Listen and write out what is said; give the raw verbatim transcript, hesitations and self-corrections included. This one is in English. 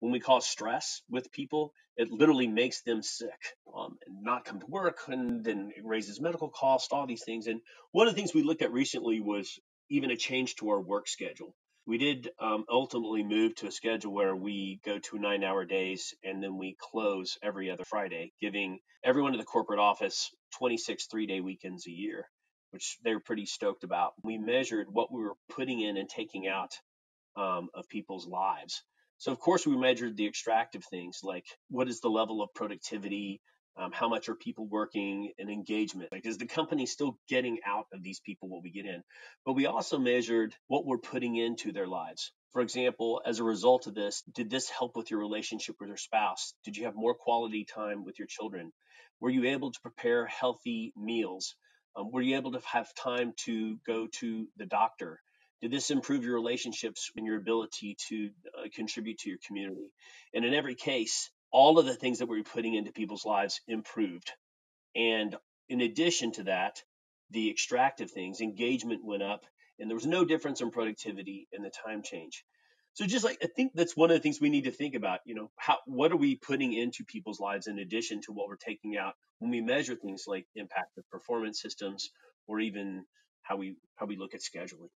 when we cause stress with people, it literally makes them sick um, and not come to work, and then it raises medical costs, all these things. And one of the things we looked at recently was even a change to our work schedule. We did um, ultimately move to a schedule where we go to nine hour days and then we close every other Friday, giving everyone in the corporate office twenty-six three day weekends a year, which they were pretty stoked about. We measured what we were putting in and taking out um, of people's lives. So, of course, we measured the extractive things, like what is the level of productivity, um, how much are people working, and engagement. Like, is the company still getting out of these people what we get in? But we also measured what we're putting into their lives. For example, as a result of this, did this help with your relationship with your spouse? Did you have more quality time with your children? Were you able to prepare healthy meals? Um, were you able to have time to go to the doctor? Did this improve your relationships and your ability to uh, contribute to your community? And in every case, all of the things that we were putting into people's lives improved. And in addition to that, the extractive things, engagement went up, and there was no difference in productivity and the time change. So just like, I think that's one of the things we need to think about, you know, how, what are we putting into people's lives in addition to what we're taking out when we measure things like impact of performance systems, or even how we, how we look at scheduling.